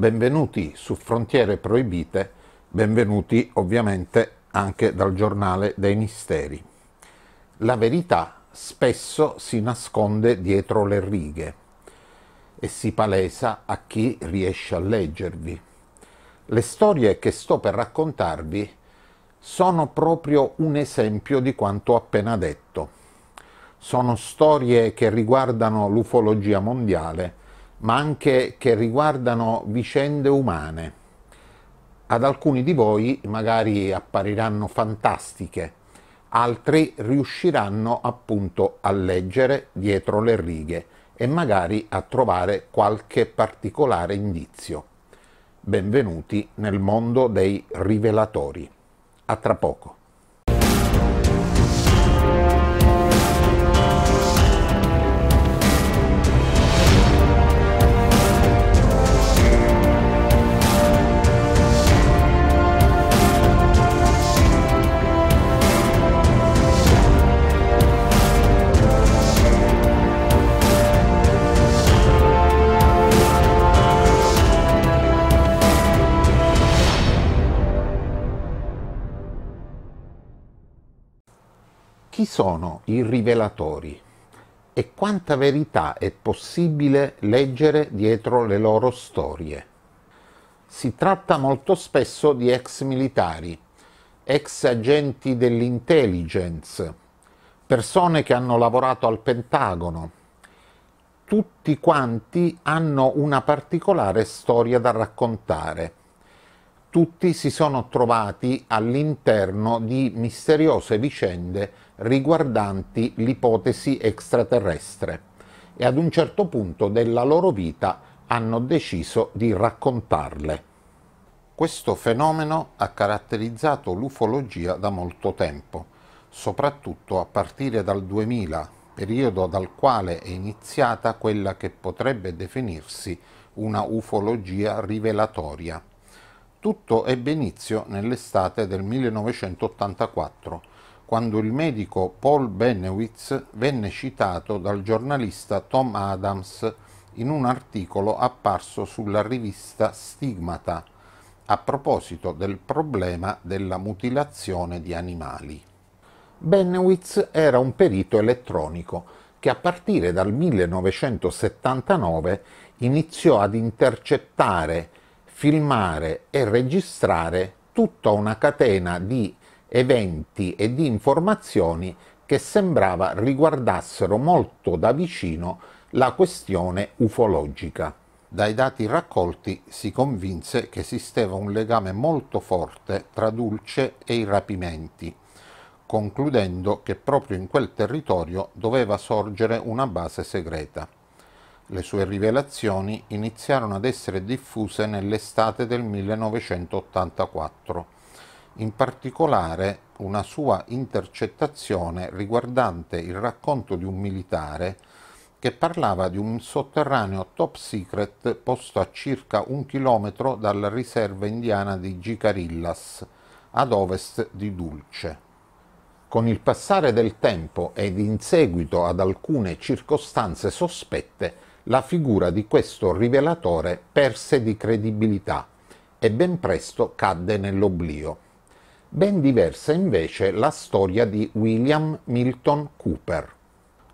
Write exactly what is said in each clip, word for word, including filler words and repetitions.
Benvenuti su Frontiere Proibite, benvenuti ovviamente anche dal Giornale dei Misteri. La verità spesso si nasconde dietro le righe e si palesa a chi riesce a leggervi. Le storie che sto per raccontarvi sono proprio un esempio di quanto appena detto. Sono storie che riguardano l'ufologia mondiale, ma anche che riguardano vicende umane. Ad alcuni di voi magari appariranno fantastiche, altri riusciranno appunto a leggere dietro le righe e magari a trovare qualche particolare indizio. Benvenuti nel mondo dei Rivelatori. A tra poco. Chi sono i Rivelatori e quanta verità è possibile leggere dietro le loro storie? Si tratta molto spesso di ex militari, ex agenti dell'intelligence, persone che hanno lavorato al Pentagono. Tutti quanti hanno una particolare storia da raccontare. Tutti si sono trovati all'interno di misteriose vicende riguardanti l'ipotesi extraterrestre e ad un certo punto della loro vita hanno deciso di raccontarle. Questo fenomeno ha caratterizzato l'ufologia da molto tempo, soprattutto a partire dal duemila, periodo dal quale è iniziata quella che potrebbe definirsi una ufologia rivelatoria. Tutto ebbe inizio nell'estate del millenovecentottantaquattro, quando il medico Paul Bennewitz venne citato dal giornalista Tom Adams in un articolo apparso sulla rivista Stigmata a proposito del problema della mutilazione di animali. Bennewitz era un perito elettronico che a partire dal millenovecentosettantanove iniziò ad intercettare, filmare e registrare tutta una catena di eventi e di informazioni che sembrava riguardassero molto da vicino la questione ufologica. Dai dati raccolti si convinse che esisteva un legame molto forte tra Dulce e i rapimenti, concludendo che proprio in quel territorio doveva sorgere una base segreta. Le sue rivelazioni iniziarono ad essere diffuse nell'estate del millenovecentottantaquattro, in particolare una sua intercettazione riguardante il racconto di un militare che parlava di un sotterraneo top secret posto a circa un chilometro dalla riserva indiana di Jicarillas, ad ovest di Dulce. Con il passare del tempo ed in seguito ad alcune circostanze sospette, la figura di questo rivelatore perse di credibilità e ben presto cadde nell'oblio. Ben diversa invece la storia di William Milton Cooper.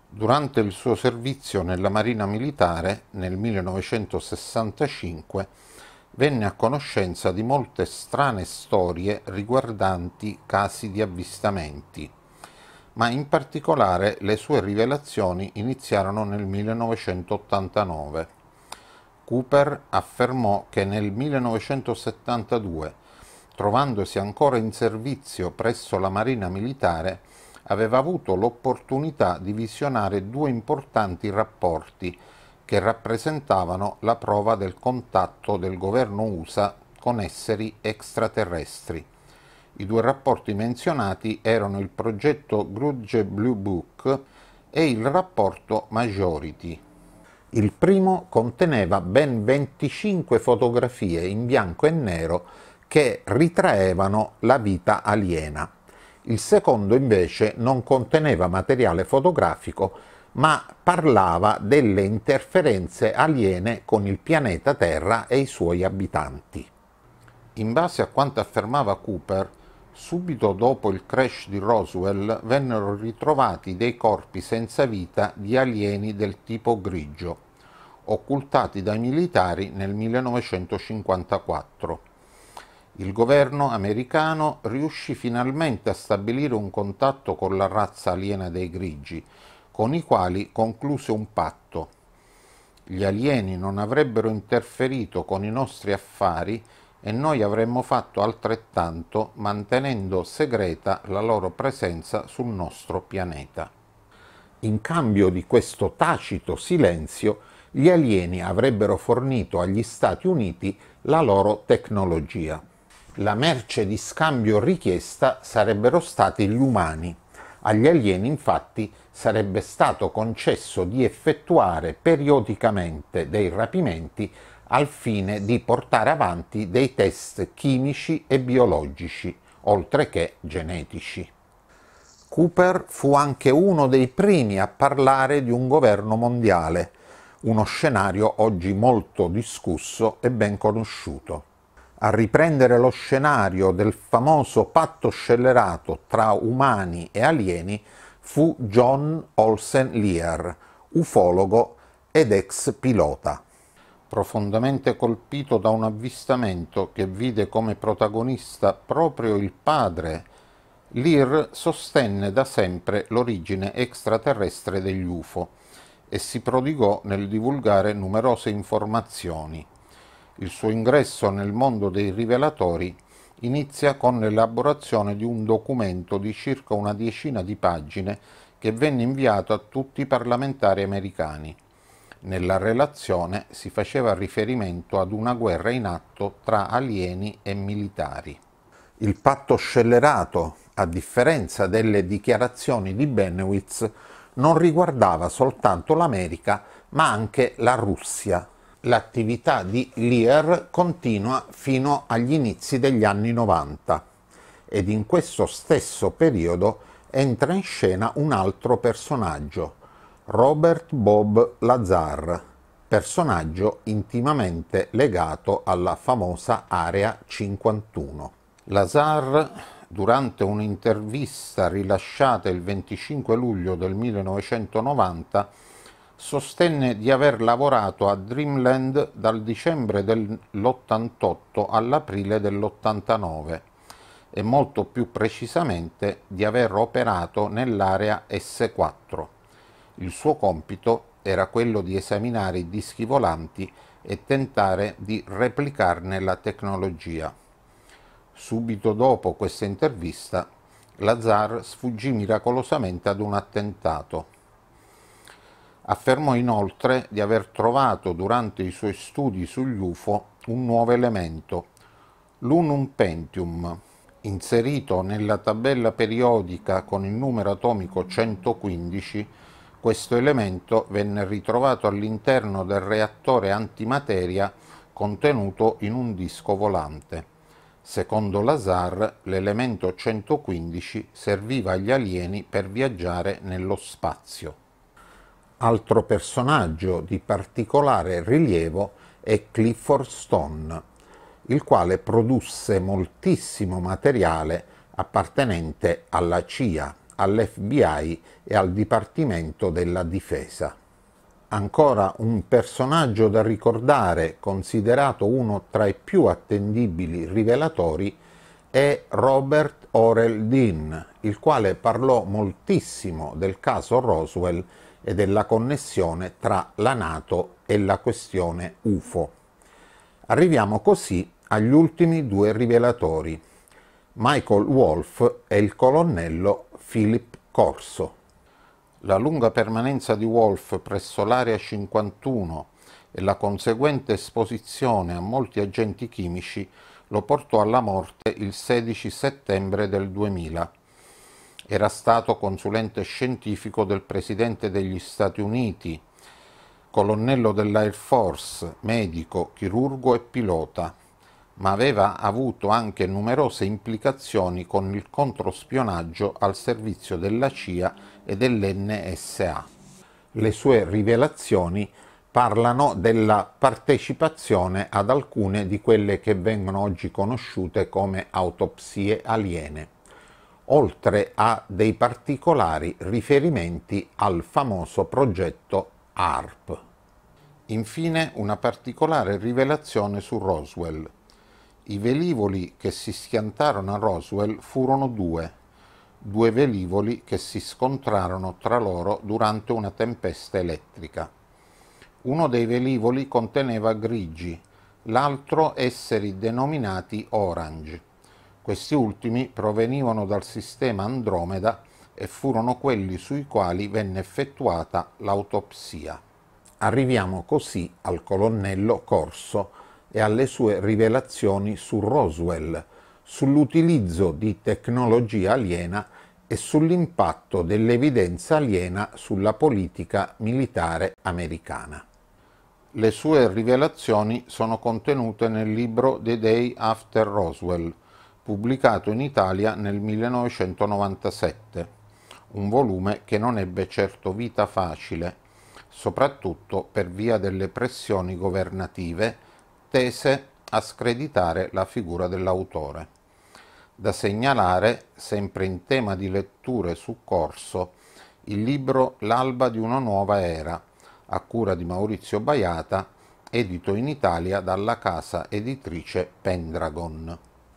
Durante il suo servizio nella Marina Militare nel millenovecentosessantacinque venne a conoscenza di molte strane storie riguardanti casi di avvistamenti, ma in particolare le sue rivelazioni iniziarono nel millenovecentottantanove. Cooper affermò che nel millenovecentosettantadue, trovandosi ancora in servizio presso la Marina Militare, aveva avuto l'opportunità di visionare due importanti rapporti che rappresentavano la prova del contatto del governo U S A con esseri extraterrestri. I due rapporti menzionati erano il progetto Grudge Blue Book e il rapporto Majority. Il primo conteneva ben venticinque fotografie in bianco e nero che ritraevano la vita aliena. Il secondo invece non conteneva materiale fotografico, ma parlava delle interferenze aliene con il pianeta Terra e i suoi abitanti. In base a quanto affermava Cooper, subito dopo il crash di Roswell vennero ritrovati dei corpi senza vita di alieni del tipo grigio, occultati dai militari nel millenovecentocinquantaquattro. Il governo americano riuscì finalmente a stabilire un contatto con la razza aliena dei grigi, con i quali concluse un patto. Gli alieni non avrebbero interferito con i nostri affari e noi avremmo fatto altrettanto, mantenendo segreta la loro presenza sul nostro pianeta. In cambio di questo tacito silenzio, gli alieni avrebbero fornito agli Stati Uniti la loro tecnologia. La merce di scambio richiesta sarebbero stati gli umani. Agli alieni, infatti, sarebbe stato concesso di effettuare periodicamente dei rapimenti al fine di portare avanti dei test chimici e biologici, oltre che genetici. Cooper fu anche uno dei primi a parlare di un governo mondiale, uno scenario oggi molto discusso e ben conosciuto. A riprendere lo scenario del famoso patto scellerato tra umani e alieni fu John Olsen Lear, ufologo ed ex pilota. Profondamente colpito da un avvistamento che vide come protagonista proprio il padre, Lear sostenne da sempre l'origine extraterrestre degli U F O e si prodigò nel divulgare numerose informazioni. Il suo ingresso nel mondo dei Rivelatori inizia con l'elaborazione di un documento di circa una decina di pagine che venne inviato a tutti i parlamentari americani. Nella relazione si faceva riferimento ad una guerra in atto tra alieni e militari. Il patto scellerato, a differenza delle dichiarazioni di Bennewitz, non riguardava soltanto l'America, ma anche la Russia. L'attività di Lear continua fino agli inizi degli anni novanta ed in questo stesso periodo entra in scena un altro personaggio, Robert Bob Lazar, personaggio intimamente legato alla famosa Area cinquantuno. Lazar, durante un'intervista rilasciata il venticinque luglio del millenovecentonovanta, sostenne di aver lavorato a Dreamland dal dicembre dell'ottantotto all'aprile dell'ottantanove e molto più precisamente di aver operato nell'area S quattro. Il suo compito era quello di esaminare i dischi volanti e tentare di replicarne la tecnologia. Subito dopo questa intervista, Lazar sfuggì miracolosamente ad un attentato. Affermò inoltre di aver trovato durante i suoi studi sugli U F O un nuovo elemento, l'Unum Pentium, inserito nella tabella periodica con il numero atomico centoquindici. Questo elemento venne ritrovato all'interno del reattore antimateria contenuto in un disco volante. Secondo Lazar, l'elemento centoquindici serviva agli alieni per viaggiare nello spazio. Altro personaggio di particolare rilievo è Clifford Stone, il quale produsse moltissimo materiale appartenente alla C I A, all'F B I e al Dipartimento della Difesa. Ancora un personaggio da ricordare, considerato uno tra i più attendibili rivelatori, è Robert Orell Dean, il quale parlò moltissimo del caso Roswell e della connessione tra la NATO e la questione U F O. Arriviamo così agli ultimi due rivelatori, Michael Wolf e il colonnello Philip Corso. La lunga permanenza di Wolf presso l'Area cinquantuno e la conseguente esposizione a molti agenti chimici lo portò alla morte il sedici settembre del duemila. Era stato consulente scientifico del presidente degli Stati Uniti, colonnello dell'Air Force, medico, chirurgo e pilota, ma aveva avuto anche numerose implicazioni con il controspionaggio al servizio della C I A e dell'N S A. le sue rivelazioni parlano della partecipazione ad alcune di quelle che vengono oggi conosciute come autopsie aliene, oltre a dei particolari riferimenti al famoso progetto A R P. Infine una particolare rivelazione su Roswell. I velivoli che si schiantarono a Roswell furono due, due velivoli che si scontrarono tra loro durante una tempesta elettrica. Uno dei velivoli conteneva grigi, l'altro esseri denominati orange. Questi ultimi provenivano dal sistema Andromeda e furono quelli sui quali venne effettuata l'autopsia. Arriviamo così al colonnello Corso e alle sue rivelazioni su Roswell, sull'utilizzo di tecnologia aliena e sull'impatto dell'evidenza aliena sulla politica militare americana. Le sue rivelazioni sono contenute nel libro The Day After Roswell, pubblicato in Italia nel millenovecentonovantasette, un volume che non ebbe certo vita facile, soprattutto per via delle pressioni governative tese a screditare la figura dell'autore. Da segnalare, sempre in tema di letture su Corso, il libro L'alba di una nuova era, a cura di Maurizio Baiata, edito in Italia dalla casa editrice Pendragon.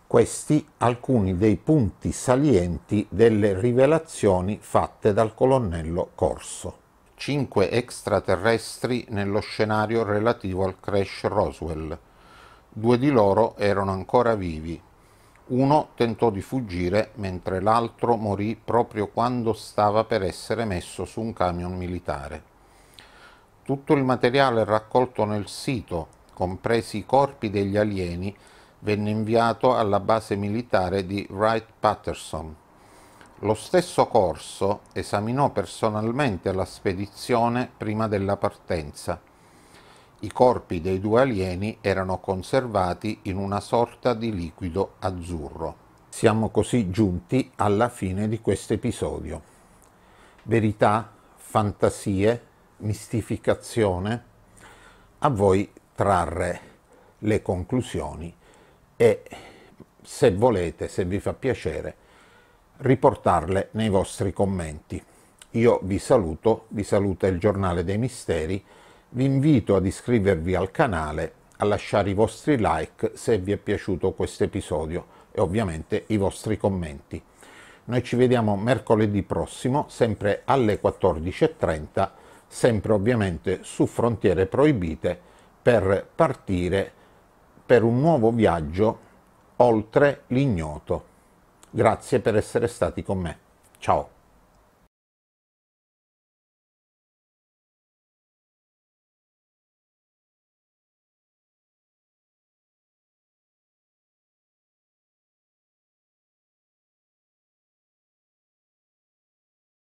Questi alcuni dei punti salienti delle rivelazioni fatte dal colonnello Corso. Cinque extraterrestri nello scenario relativo al crash Roswell. Due di loro erano ancora vivi. Uno tentò di fuggire mentre l'altro morì proprio quando stava per essere messo su un camion militare. Tutto il materiale raccolto nel sito, compresi i corpi degli alieni, venne inviato alla base militare di Wright-Patterson. Lo stesso Corso esaminò personalmente la spedizione prima della partenza. I corpi dei due alieni erano conservati in una sorta di liquido azzurro. Siamo così giunti alla fine di questo episodio. Verità, fantasie, mistificazione, a voi trarre le conclusioni e, se volete, se vi fa piacere, riportarle nei vostri commenti. Io vi saluto, vi saluta il Giornale dei Misteri. Vi invito ad iscrivervi al canale, a lasciare i vostri like se vi è piaciuto questo episodio e ovviamente i vostri commenti. Noi ci vediamo mercoledì prossimo, sempre alle quattordici e trenta, sempre ovviamente su Frontiere Proibite, per partire per un nuovo viaggio oltre l'ignoto. Grazie per essere stati con me. Ciao!